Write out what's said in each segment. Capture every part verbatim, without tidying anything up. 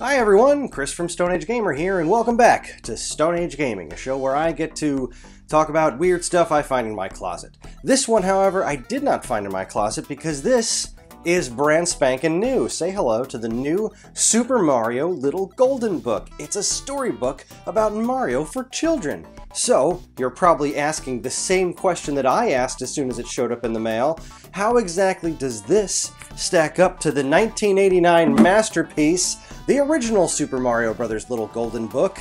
Hi everyone, Chris from Stone Age Gamer here, and welcome back to Stone Age Gaming, a show where I get to talk about weird stuff I find in my closet. This one, however, I did not find in my closet because this is brand spankin' new. Say hello to the new Super Mario Little Golden Book. It's a storybook about Mario for children. So, you're probably asking the same question that I asked as soon as it showed up in the mail. How exactly does this stack up to the nineteen eighty-nine masterpiece, the original Super Mario Brothers Little Golden Book,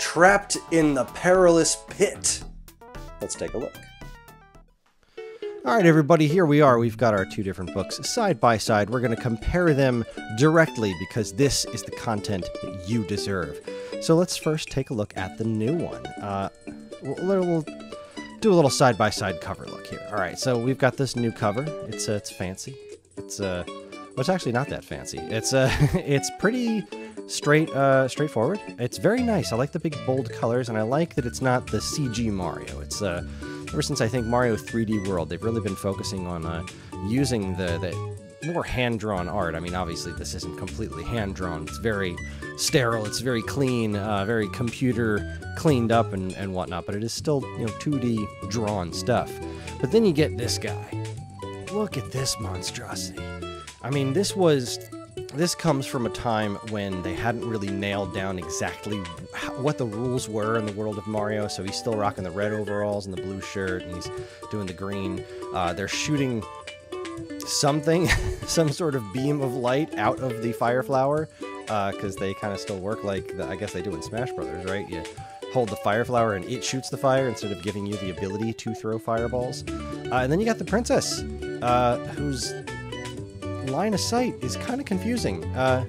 Trapped in the Perilous Pit? Let's take a look. Alright everybody, here we are. We've got our two different books side by side. We're going to compare them directly because this is the content that you deserve. So let's first take a look at the new one. Uh, we'll, we'll do a little side-by-side cover look here. All right, so we've got this new cover. It's uh, it's fancy. It's uh, well, it's actually not that fancy. It's uh, it's pretty straight, uh, straightforward. It's very nice. I like the big bold colors, and I like that it's not the C G Mario. It's uh, ever since I think Mario three D World, they've really been focusing on uh, using the the. more hand-drawn art. I mean, obviously this isn't completely hand-drawn. It's very sterile, it's very clean, uh, very computer cleaned up and, and whatnot, but it is still, you know, two D drawn stuff. But then you get this guy. Look at this monstrosity. I mean, this was... This comes from a time when they hadn't really nailed down exactly what the rules were in the world of Mario, so he's still rocking the red overalls and the blue shirt, and he's doing the green. Uh, they're shooting... something, some sort of beam of light out of the fire flower, because uh, they kind of still work like, the, I guess they do in Smash Brothers, right? You hold the fire flower and it shoots the fire instead of giving you the ability to throw fireballs. Uh, and then you got the princess, uh, whose line of sight is kind of confusing. Uh,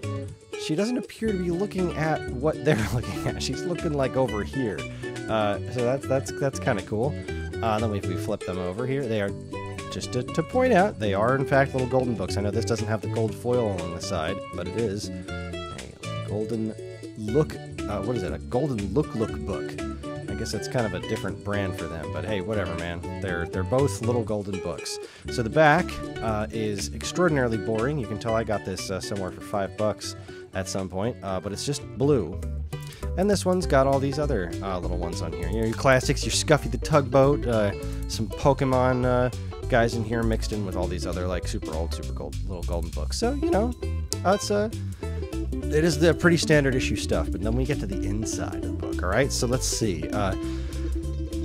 she doesn't appear to be looking at what they're looking at. She's looking like over here. Uh, so that's that's that's kind of cool. Uh, and then if we flip them over here, they are... Just to, to point out, they are in fact little golden books. I know this doesn't have the gold foil on the side, but it is a golden look, uh, what is it, a golden look look book. I guess it's kind of a different brand for them, but hey, whatever, man. They're they're both little golden books. So the back uh, is extraordinarily boring. You can tell I got this uh, somewhere for five bucks at some point, uh, but it's just blue. And this one's got all these other uh, little ones on here. You know, your classics, your Scuffy the Tugboat, uh, some Pokemon uh, guys in here mixed in with all these other like super old, super gold, little golden books. So, you know, that's uh, it is the pretty standard issue stuff. But then we get to the inside of the book, all right? So let's see. Uh,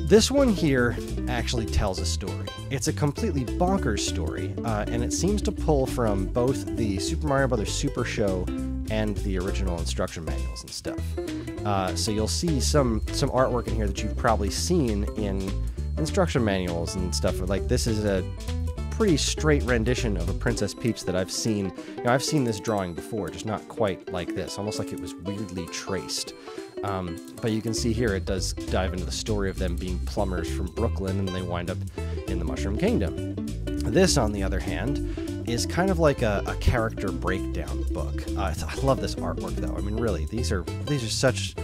this one here actually tells a story. It's a completely bonkers story, uh, and it seems to pull from both the Super Mario Brothers Super Show and the original instruction manuals and stuff. Uh, so you'll see some some artwork in here that you've probably seen in instruction manuals and stuff. Like this is a pretty straight rendition of a Princess Peach that I've seen. You know, I've seen this drawing before, just not quite like this. Almost like it was weirdly traced. Um, but you can see here it does dive into the story of them being plumbers from Brooklyn, and they wind up in the Mushroom Kingdom. This, on the other hand, is kind of like a, a character breakdown book. Uh, I love this artwork, though. I mean, really, these are these are such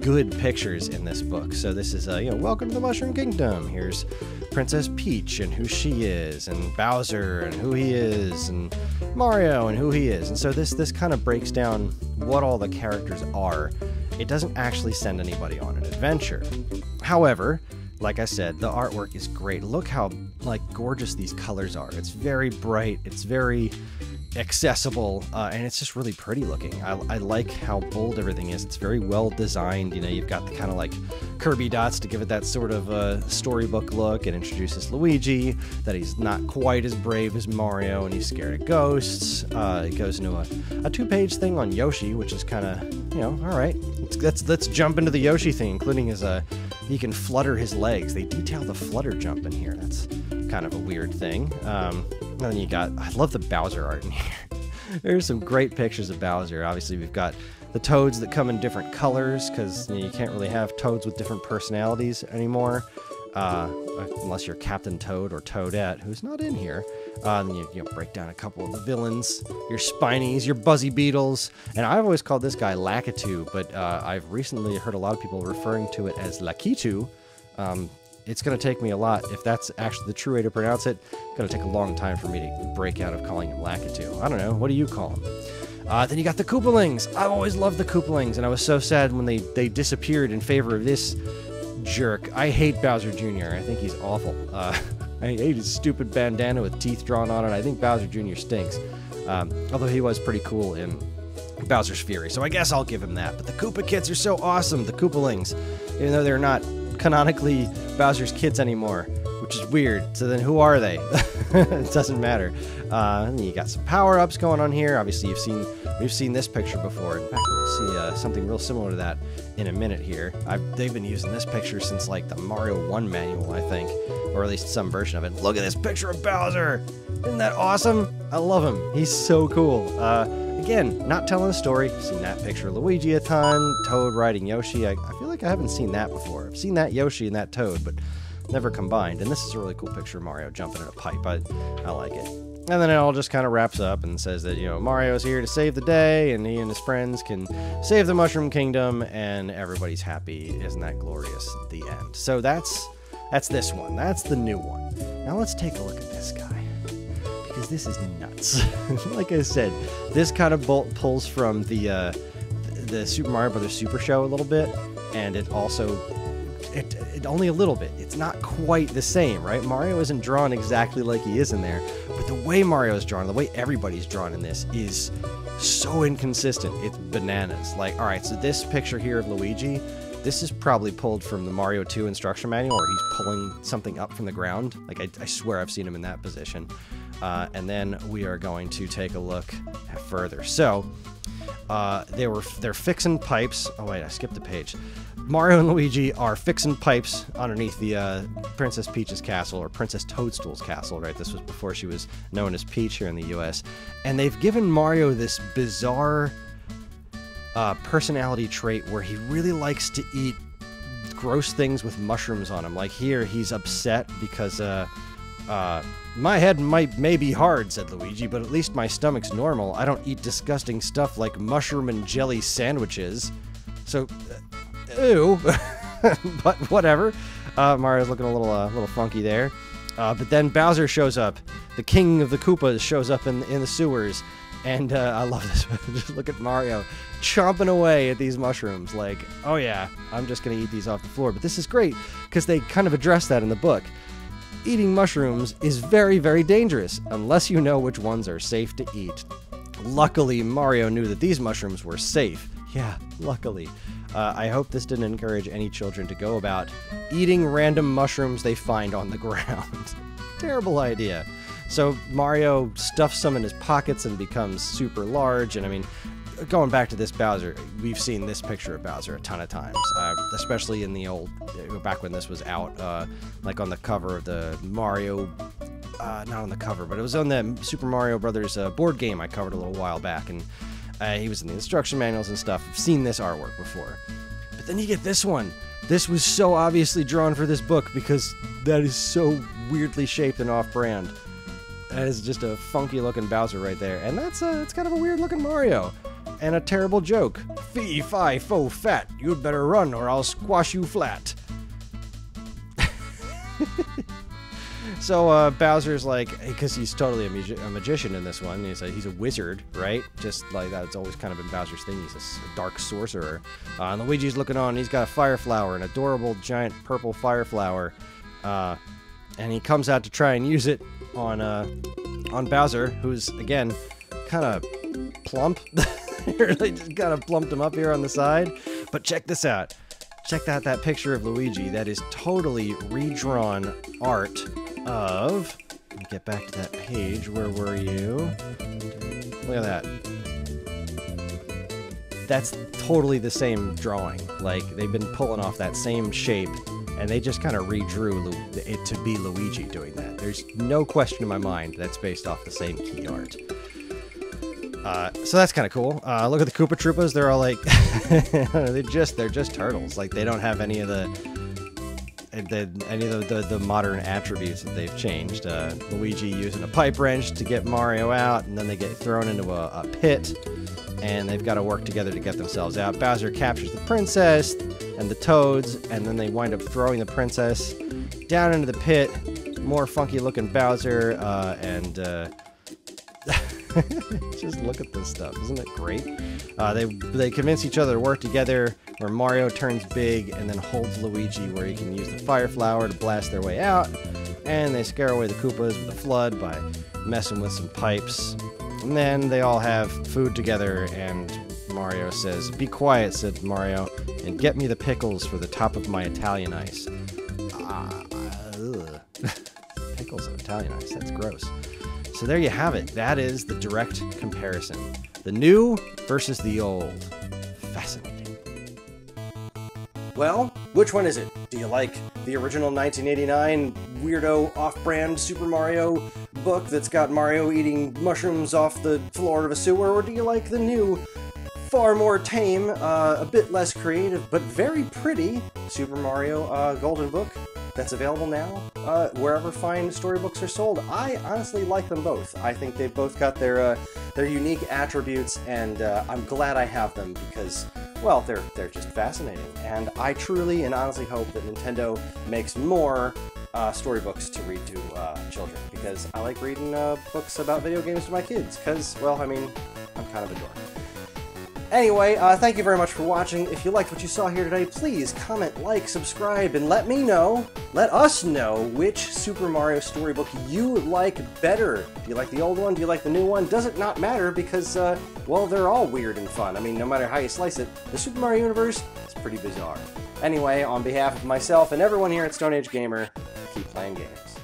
good pictures in this book. So this is, uh, you know, welcome to the Mushroom Kingdom. Here's Princess Peach and who she is, and Bowser and who he is, and Mario and who he is. And so this this kind of breaks down what all the characters are. It doesn't actually send anybody on an adventure. However, like I said, the artwork is great. Look how, like, gorgeous these colors are. It's very bright, it's very accessible, uh, and it's just really pretty looking. I, I like how bold everything is. It's very well designed. You know, you've got the kind of, like, Kirby dots to give it that sort of uh, storybook look. It introduces Luigi, that he's not quite as brave as Mario, and he's scared of ghosts. Uh, it goes into a, a two-page thing on Yoshi, which is kind of, you know, all right. Let's, let's, let's jump into the Yoshi thing, including his... Uh, He can flutter his legs. They detail the flutter jump in here. That's kind of a weird thing. Um, and then you got... I love the Bowser art in here. There's some great pictures of Bowser. Obviously, we've got the toads that come in different colors, because you know, you can't really have toads with different personalities anymore. Uh, unless you're Captain Toad or Toadette, who's not in here. Uh, then you, you know, break down a couple of the villains, your Spinies, your Buzzy Beetles, and I've always called this guy Lakitu, but uh, I've recently heard a lot of people referring to it as Lakitu. Um, it's going to take me a lot, if that's actually the true way to pronounce it, it's going to take a long time for me to break out of calling him Lakitu. I don't know, what do you call him? Uh, then you got the Koopalings. I've always loved the Koopalings, and I was so sad when they, they disappeared in favor of this jerk. I hate Bowser Junior I think he's awful. Uh, I hate his stupid bandana with teeth drawn on it. I think Bowser Junior stinks. Um, although he was pretty cool in Bowser's Fury, so I guess I'll give him that. But the Koopa kids are so awesome, the Koopalings, even though they're not canonically Bowser's kids anymore, which is weird. So then who are they? It doesn't matter. Uh, and you got some power-ups going on here. Obviously, you've seen we've seen this picture before. In fact, we'll see uh, something real similar to that in a minute here. I've, they've been using this picture since like the Mario one manual, I think, or at least some version of it. Look at this picture of Bowser! Isn't that awesome? I love him. He's so cool. Uh, again, not telling a story. I've seen that picture of Luigi a ton, Toad riding Yoshi. I, I feel like I haven't seen that before. I've seen that Yoshi and that Toad, but never combined. And this is a really cool picture of Mario jumping in a pipe. I, I like it. And then it all just kind of wraps up and says that, you know, Mario's here to save the day, and he and his friends can save the Mushroom Kingdom, and everybody's happy. Isn't that glorious? The end. So that's, that's this one. That's the new one. Now let's take a look at this guy, because this is nuts. Like I said, this kind of bolt pulls from the, uh, the Super Mario Brothers Super Show a little bit, and it also... It, it only a little bit. It's not quite the same, right? Mario isn't drawn exactly like he is in there, but the way Mario's drawn, the way everybody's drawn in this is so inconsistent. It's bananas. Like, all right, so this picture here of Luigi, this is probably pulled from the Mario two instruction manual, or he's pulling something up from the ground. Like, I, I swear I've seen him in that position. Uh, and then we are going to take a look further. So, uh, they were, they're fixing pipes. Oh, wait, I skipped the page. Mario and Luigi are fixing pipes underneath the uh, Princess Peach's castle, or Princess Toadstool's castle, right? This was before she was known as Peach here in the U S. And they've given Mario this bizarre uh, personality trait where he really likes to eat gross things with mushrooms on him. Like here, he's upset because uh, uh, my head might may be hard, said Luigi, but at least my stomach's normal. I don't eat disgusting stuff like mushroom and jelly sandwiches. So... Uh, Ew, but whatever. Uh, Mario's looking a little, uh, little funky there. Uh, but then Bowser shows up. The king of the Koopas shows up in in the sewers, and uh, I love this. Just look at Mario chomping away at these mushrooms. Like, oh yeah, I'm just gonna eat these off the floor. But this is great because they kind of address that in the book. Eating mushrooms is very, very dangerous unless you know which ones are safe to eat. Luckily, Mario knew that these mushrooms were safe. Yeah, luckily. Uh, I hope this didn't encourage any children to go about eating random mushrooms they find on the ground. Terrible idea. So Mario stuffs some in his pockets and becomes super large. And I mean, going back to this Bowser, we've seen this picture of Bowser a ton of times, uh, especially in the old, back when this was out, uh, like on the cover of the Mario, uh, not on the cover, but it was on the Super Mario Brothers uh, board game I covered a little while back. And Uh, he was in the instruction manuals and stuff. I've seen this artwork before. But then you get this one. This was so obviously drawn for this book because that is so weirdly shaped and off-brand. That is just a funky-looking Bowser right there. And that's, uh, that's kind of a weird-looking Mario. And a terrible joke. Fee, fi, fo, fat. You'd better run or I'll squash you flat. So uh, Bowser's like, because he's totally a, magi a magician in this one. He's a, he's a wizard, right? Just like that's always kind of been Bowser's thing. He's a dark sorcerer. Uh, and Luigi's looking on. He's got a fire flower, an adorable giant purple fire flower, uh, and he comes out to try and use it on uh, on Bowser, who's again kind of plump. They just kind of plumped him up here on the side. But check this out. Check out that picture of Luigi. That is totally redrawn art of... Let me get back to that page. Where were you? Look at that. That's totally the same drawing. Like, they've been pulling off that same shape, and they just kind of redrew it to be Luigi doing that. There's no question in my mind that's based off the same key art. Uh, so that's kind of cool. Uh, look at the Koopa Troopas. They're all like... they're just they're just turtles. Like, they don't have any of the... The, any of the, the modern attributes that they've changed. Uh, Luigi using a pipe wrench to get Mario out, and then they get thrown into a, a pit, and they've got to work together to get themselves out. Bowser captures the princess and the toads, and then they wind up throwing the princess down into the pit. More funky looking Bowser, uh, and uh, Just look at this stuff. Isn't it great? Uh, they, they convince each other to work together, where Mario turns big and then holds Luigi, where he can use the fire flower to blast their way out. And they scare away the Koopas with a flood by messing with some pipes. And then they all have food together, and Mario says, "Be quiet," said Mario, "and get me the pickles for the top of my Italian ice." Ah, ugh. Pickles and Italian ice, that's gross. So there you have it. That is the direct comparison. The new versus the old. Fascinating. Well, which one is it? Do you like the original nineteen eighty-nine weirdo off-brand Super Mario book that's got Mario eating mushrooms off the floor of a sewer, or do you like the new, far more tame, uh, a bit less creative, but very pretty Super Mario uh, Golden Book that's available now uh, wherever fine storybooks are sold? I honestly like them both. I think they've both got their uh, their unique attributes, and uh, I'm glad I have them because, well, they're they're just fascinating. And I truly and honestly hope that Nintendo makes more Uh, storybooks to read to uh, children, because I like reading uh, books about video games to my kids, because, well, I mean, I'm kind of a dork. Anyway, uh, thank you very much for watching. If you liked what you saw here today, please comment, like, subscribe, and let me know, let us know which Super Mario storybook you like better. Do you like the old one? Do you like the new one? Does it not matter, because, uh, well, they're all weird and fun. I mean, no matter how you slice it, the Super Mario universe is pretty bizarre. Anyway, on behalf of myself and everyone here at Stone Age Gamer, playing games.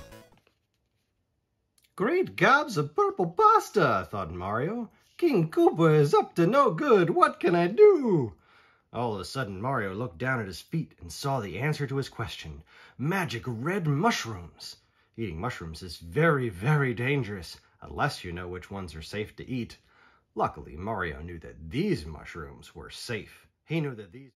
Great gobs of purple pasta, thought Mario. King Koopa is up to no good. What can I do? All of a sudden, Mario looked down at his feet and saw the answer to his question. Magic red mushrooms. Eating mushrooms is very, very dangerous, unless you know which ones are safe to eat. Luckily, Mario knew that these mushrooms were safe. He knew that these...